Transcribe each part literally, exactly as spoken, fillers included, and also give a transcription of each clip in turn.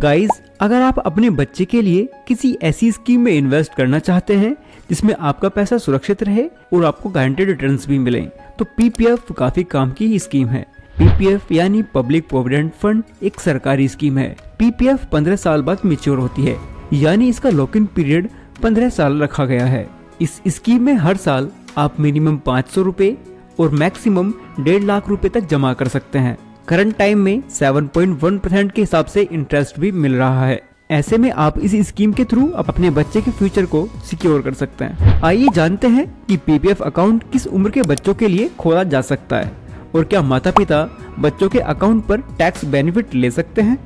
Guys, अगर आप अपने बच्चे के लिए किसी ऐसी स्कीम में इन्वेस्ट करना चाहते हैं जिसमें आपका पैसा सुरक्षित रहे और आपको गारंटेड रिटर्न्स भी मिलें, तो पीपीएफ काफी काम की स्कीम है। पीपीएफ यानी पब्लिक प्रोविडेंट फंड एक सरकारी स्कीम है। पीपीएफ पंद्रह साल बाद मेच्योर होती है, यानी इसका लॉक इन पीरियड पंद्रह साल रखा गया है। इस स्कीम में हर साल आप मिनिमम पाँच सौ रुपए और मैक्सिमम डेढ़ लाख रुपए तक जमा कर सकते हैं। करंट टाइम में सात पॉइंट एक परसेंट के हिसाब से इंटरेस्ट भी मिल रहा है। ऐसे में आप इस स्कीम के थ्रू अपने बच्चे के फ्यूचर को सिक्योर कर सकते हैं। आइए जानते हैं कि पीपीएफ अकाउंट किस उम्र के बच्चों के लिए खोला जा सकता है और क्या माता पिता बच्चों के अकाउंट पर टैक्स बेनिफिट ले सकते हैं।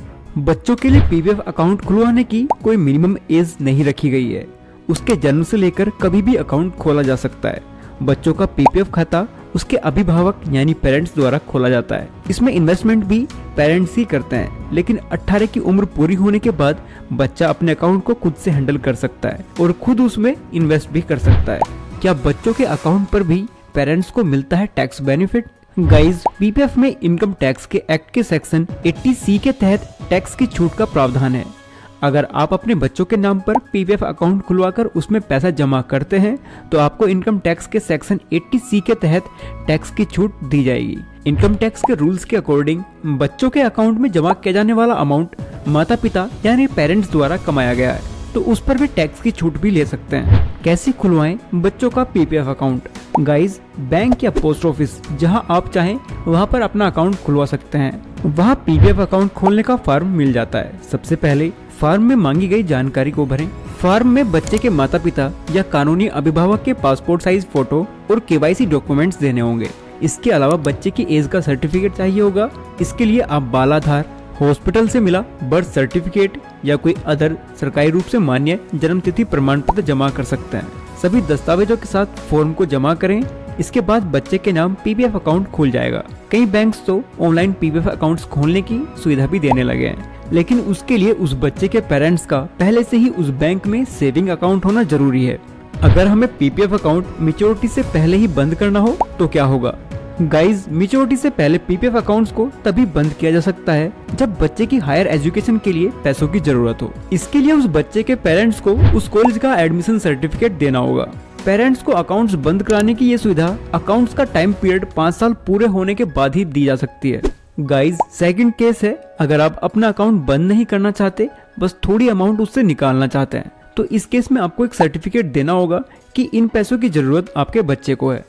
बच्चों के लिए पीपीएफ अकाउंट खुलवाने की कोई मिनिमम एज नहीं रखी गई है। उसके जन्म से लेकर कभी भी अकाउंट खोला जा सकता है। बच्चों का पीपीएफ खाता उसके अभिभावक यानी पेरेंट्स द्वारा खोला जाता है। इसमें इन्वेस्टमेंट भी पेरेंट्स ही करते हैं, लेकिन अठारह की उम्र पूरी होने के बाद बच्चा अपने अकाउंट को खुद से हैंडल कर सकता है और खुद उसमें इन्वेस्ट भी कर सकता है। क्या बच्चों के अकाउंट पर भी पेरेंट्स को मिलता है टैक्स बेनिफिट? गाइज, पीपीएफ में इनकम टैक्स के एक्ट के सेक्शन अस्सी सी के तहत टैक्स की छूट का प्रावधान है। अगर आप अपने बच्चों के नाम पर पीपीएफ अकाउंट खुलवाकर उसमें पैसा जमा करते हैं तो आपको इनकम टैक्स के सेक्शन अस्सी सी के तहत टैक्स की छूट दी जाएगी। इनकम टैक्स के रूल्स के अकॉर्डिंग बच्चों के अकाउंट में जमा किया जाने वाला अमाउंट माता पिता यानी पेरेंट्स द्वारा कमाया गया है, तो उस पर भी टैक्स की छूट भी ले सकते हैं। कैसे खुलवाएं बच्चों का पीपीएफ अकाउंट? गाइज, बैंक या पोस्ट ऑफिस जहां आप चाहें वहां पर अपना अकाउंट खुलवा सकते हैं। वहां पीपीएफ अकाउंट खोलने का फॉर्म मिल जाता है। सबसे पहले फॉर्म में मांगी गई जानकारी को भरें। फॉर्म में बच्चे के माता पिता या कानूनी अभिभावक के पासपोर्ट साइज फोटो और केवाईसी डॉक्यूमेंट्स देने होंगे। इसके अलावा बच्चे की एज का सर्टिफिकेट चाहिए होगा। इसके लिए आप बाल आधार, हॉस्पिटल से मिला बर्थ सर्टिफिकेट या कोई अदर सरकारी रूप से मान्य जन्मतिथि प्रमाण पत्र जमा कर सकते हैं। सभी दस्तावेजों के साथ फॉर्म को जमा करें। इसके बाद बच्चे के नाम पीपीएफ अकाउंट खुल जाएगा। कई बैंक्स तो ऑनलाइन पीपीएफ अकाउंट्स खोलने की सुविधा भी देने लगे हैं, लेकिन उसके लिए उस बच्चे के पेरेंट्स का पहले से ही उस बैंक में सेविंग अकाउंट होना जरूरी है। अगर हमें पीपीएफ अकाउंट मैच्योरिटी से पहले ही बंद करना हो तो क्या होगा? गाइज, मैच्योरिटी से पहले पीपीएफ अकाउंट्स को तभी बंद किया जा सकता है जब बच्चे की हायर एजुकेशन के लिए पैसों की जरूरत हो। इसके लिए उस बच्चे के पेरेंट्स को उस कॉलेज का एडमिशन सर्टिफिकेट देना होगा। पेरेंट्स को अकाउंट्स बंद कराने की ये सुविधा अकाउंट्स का टाइम पीरियड पाँच साल पूरे होने के बाद ही दी जा सकती है। गाइज, सेकंड केस है अगर आप अपना अकाउंट बंद नहीं करना चाहते, बस थोड़ी अमाउंट उससे निकालना चाहते हैं, तो इस केस में आपको एक सर्टिफिकेट देना होगा कि इन पैसों की जरूरत आपके बच्चे को है।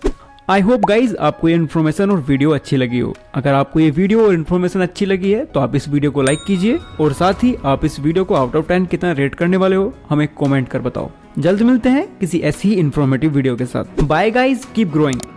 आई होप गाइज आपको ये इन्फॉर्मेशन और वीडियो अच्छी लगी हो। अगर आपको ये वीडियो और इन्फॉर्मेशन अच्छी लगी है तो आप इस वीडियो को लाइक कीजिए और साथ ही आप इस वीडियो को आउट ऑफ टेन कितना रेट करने वाले हो हमें कमेंट कर बताओ। जल्द मिलते हैं किसी ऐसी ही इन्फॉर्मेटिव वीडियो के साथ। Bye guys, keep growing.